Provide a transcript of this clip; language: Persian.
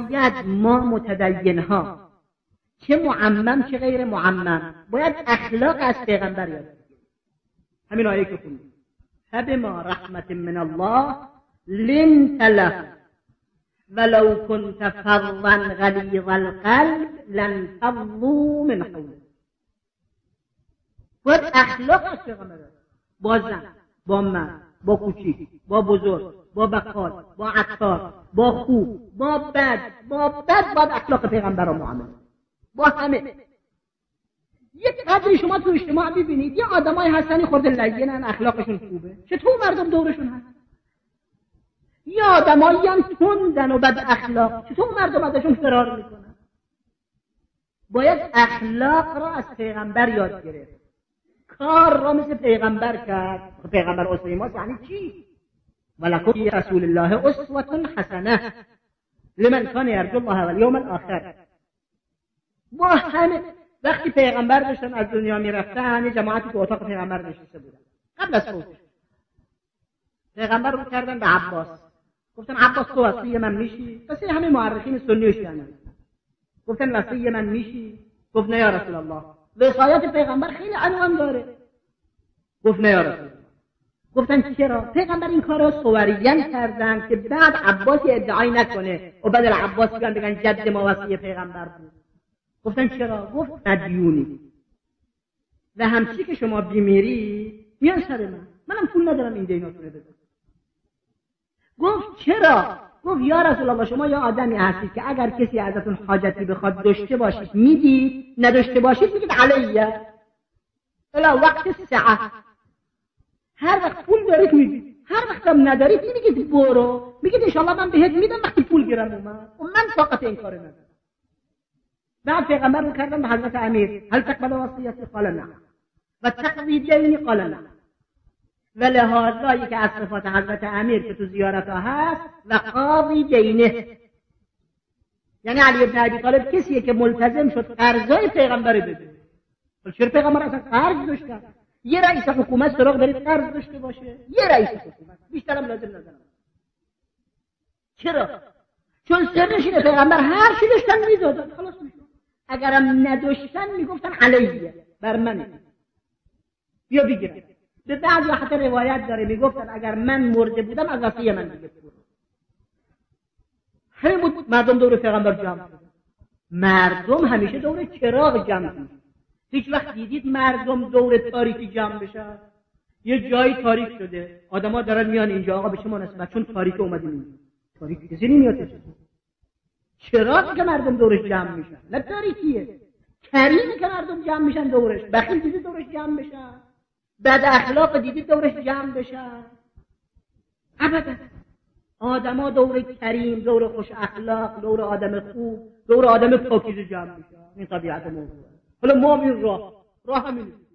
باید ما متدین ها چه معمم چه غیر معمم باید اخلاق از پیغمبر یاد بگیریم. همین آیه که خوندیم فبما رحمت من الله لنت له ولو كنت فظا غلیظ القلب لانفضوا من حولك. باید اخلاق از پیغمبر با زن با مرد با کوچیک با بزرگ با بقال با عطار با خوب با بد باید اخلاق پیغمبر را معامله با همه. یک قدری شما تو اجتماع ببینید یه آدمای هستن خورده لگنن اخلاقشون خوبه چطور مردم دورشون هست، یه آدمایی هم تندن و بد اخلاق چطور مردم ازشون فرار میکنن. باید اخلاق را از پیغمبر یاد گرفت، کار را مثل پیغمبر کرد. پیغمبر اسوه ما یعنی چی؟ ولکم فی رسول الله اسوه حسنه لمن کان یرجو الله و الیوم الاخر. با همه وقتی پیغمبر داشتن از دنیا میرفتن یه جماعتی تو اتاق پیغمبر نشسته بودن قبل از فوتش، پیغمبر رو کردن به عباس گفتن عباس تو وصی من میشی؟ وصی همه مورخین سنی شدن گفتن وصی من میشی؟ گفت نه یا رسول الله. وصایت پیغمبر خیلی انوان داره. گفت نه یا رسول الله. گفتن چرا؟ پیغمبر این کارو صورین کردن که بعد عباس ادعای نکنه و بعد عباس بگن جد ما وصی پیغمبر بود. گفتن چرا؟ گفت مدیونی و همچی که شما بیمیری میان سر من، منم پول ندارم این دیناتونه بده. گفت چرا؟ گفت یا رسول الله شما یا آدمی هستید که اگر کسی ازتون حاجتی بخواد داشته باشید میدید، نداشته باشید میگید علیه الا وقت ساعه. هر وقت پول دارید میدید، هر وقت هم ندارید میگید برو، میگید انشالله من بهت میدم وقتی پول گیرم اومد و من طاقت این کارو ندارم. بعد پیغمبر رو کردن به حضرت امیر هل تقبل وصیتی؟ قال نعم. و تقضی دینی؟ قال نعم. و لهذا یکی از صفات حضرت امیر که تو زیارت ها هست و قاضی دینه، یعنی علی بن ابی طالب کسیه که ملتزم شد قرضای پیغمبر بده. چرا پیغمبر اصلا قرض داشت؟ یه رئیس حکومت سراغ برید قرض داشته باشه، یه رئیس حکومت بیشترم لازم ندارم. چرا؟ چون سرش اینه پیغمبر هر چی داشتن میدادن خلاص میشد، اگرم نداشتن میگفتن علیه بر منه بیا بگیرم. به بعضی حتی روایت داره میگفتن اگر من مرده بودم از وصیه من دیگه بود. همین بود مردم دور پیغمبر جمع شدن. مردم همیشه دور چراغ جمع شدن. هیچ وقت دیدید مردم دور تاریکی جمع بشن؟ یه جایی تاریک شده آدما دارن میان اینجا آقا به چه مناسبت چون تاریک اومدیم اینجا، تاریکی کسی نمیاد چراغ که مردم دورش جمع میشن، نه تاریکیه کریمی که مردم جمع میشن دورش. بخیل دیدی دورش جمع بشن؟ بد اخلاق دیدی دورش جمع بشن؟ ابدا. آدما دور کریم، دور خوش اخلاق، دور آدم خوب، دور آدم پاکیزه جمع میشن. این طبیعت موضوعه. حالا ما این راه همینه.